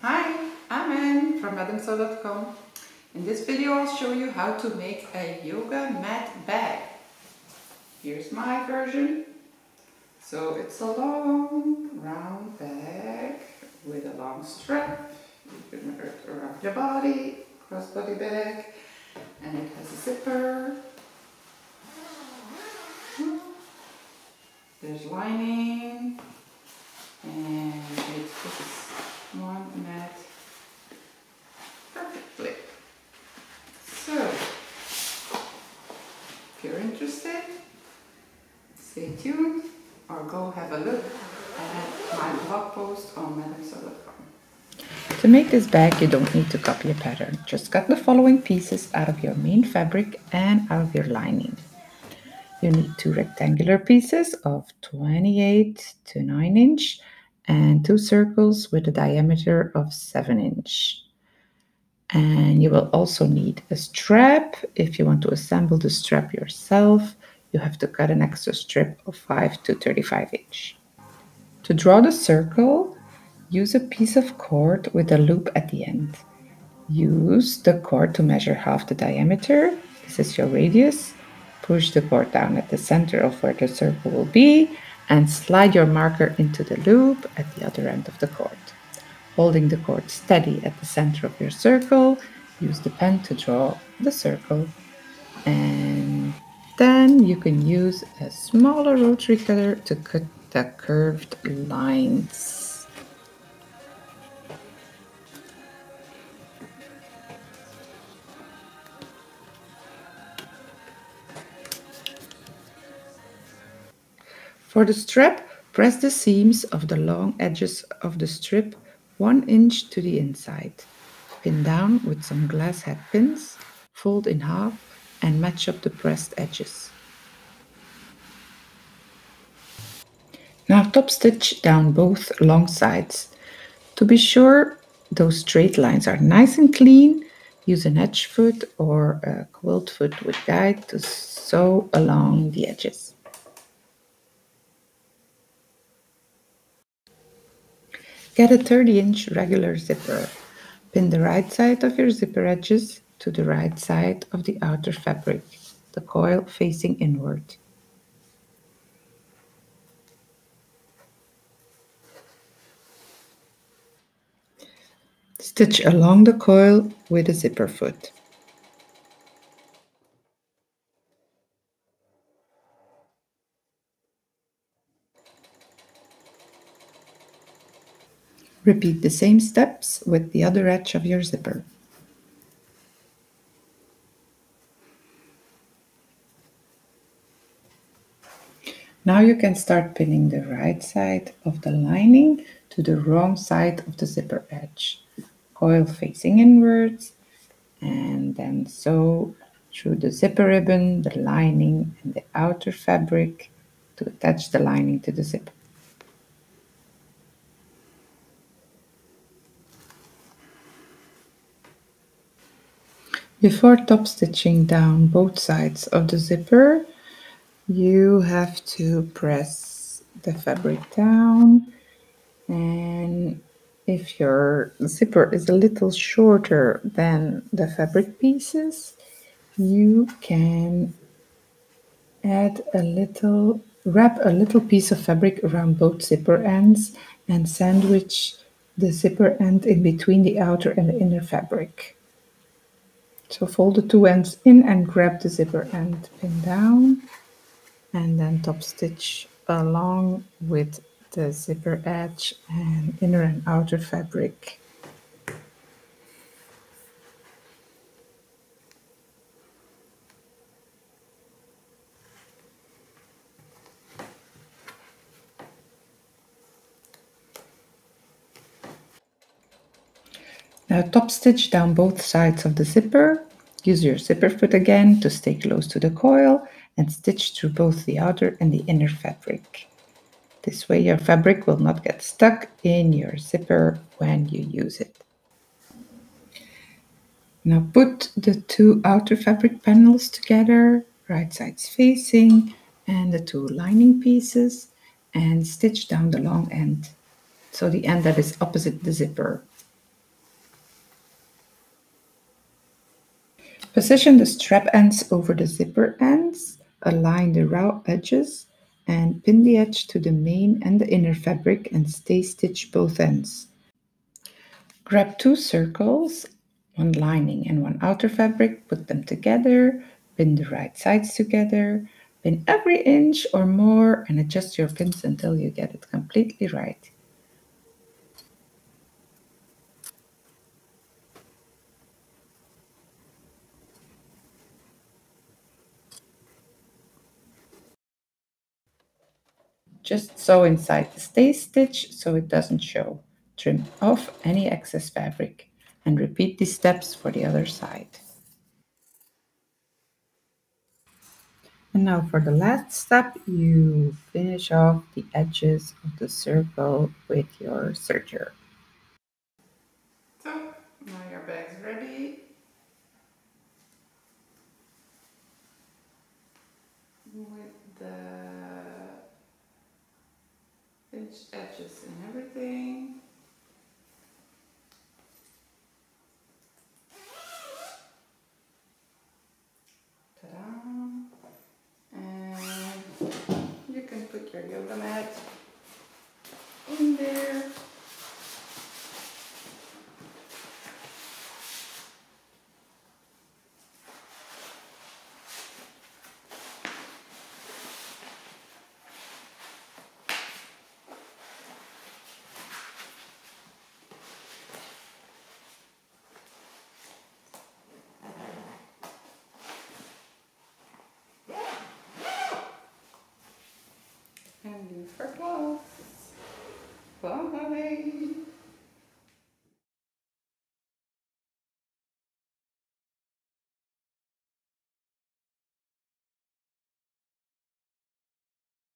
Hi, I'm Anne from MadamSew.com. In this video I'll show you how to make a yoga mat bag. Here's my version. So it's a long round bag with a long strap. You can wrap it around your body, crossbody bag, and it has a zipper. There's lining, and it fits one mat perfectly. So, if you're interested, stay tuned or go have a look at my blog post on MadamSew.com. To make this bag, you don't need to copy a pattern. Just cut the following pieces out of your main fabric and out of your lining. You need 2 rectangular pieces of 28 to 9 inch and 2 circles with a diameter of 7 inch. And you will also need a strap. If you want to assemble the strap yourself, you have to cut an extra strip of 5 to 35 inch. To draw the circle, use a piece of cord with a loop at the end. Use the cord to measure half the diameter. This is your radius. Push the cord down at the center of where the circle will be and slide your marker into the loop at the other end of the cord. Holding the cord steady at the center of your circle, use the pen to draw the circle. And then you can use a smaller rotary cutter to cut the curved lines. For the strap, press the seams of the long edges of the strip 1 inch to the inside. Pin down with some glass head pins, fold in half and match up the pressed edges. Now top stitch down both long sides. To be sure those straight lines are nice and clean, use an edge foot or a quilt foot with guide to sew along the edges. Get a 30-inch regular zipper. Pin the right side of your zipper edges to the right side of the outer fabric, the coil facing inward. Stitch along the coil with a zipper foot. Repeat the same steps with the other edge of your zipper. Now you can start pinning the right side of the lining to the wrong side of the zipper edge. Coil facing inwards and then sew through the zipper ribbon, the lining and the outer fabric to attach the lining to the zipper. Before top stitching down both sides of the zipper, you have to press the fabric down, and if your zipper is a little shorter than the fabric pieces, you can wrap a little piece of fabric around both zipper ends and sandwich the zipper end in between the outer and the inner fabric. So fold the 2 ends in and grab the zipper end, pin down, and then top stitch along with the zipper edge and inner and outer fabric. Now top stitch down both sides of the zipper. Use your zipper foot again to stay close to the coil and stitch through both the outer and the inner fabric. This way your fabric will not get stuck in your zipper when you use it. Now put the 2 outer fabric panels together, right sides facing, and the 2 lining pieces, and stitch down the long end, so the end that is opposite the zipper. Position the strap ends over the zipper ends, align the raw edges, and pin the edge to the main and the inner fabric and stay stitch both ends. Grab two circles, one lining and one outer fabric, put them together, pin the right sides together, pin every inch or more and adjust your pins until you get it completely right. Just sew inside the stay stitch so it doesn't show. Trim off any excess fabric and repeat these steps for the other side. And now for the last step, you finish off the edges of the circle with your serger. So now your bag's ready. With the edges and everything.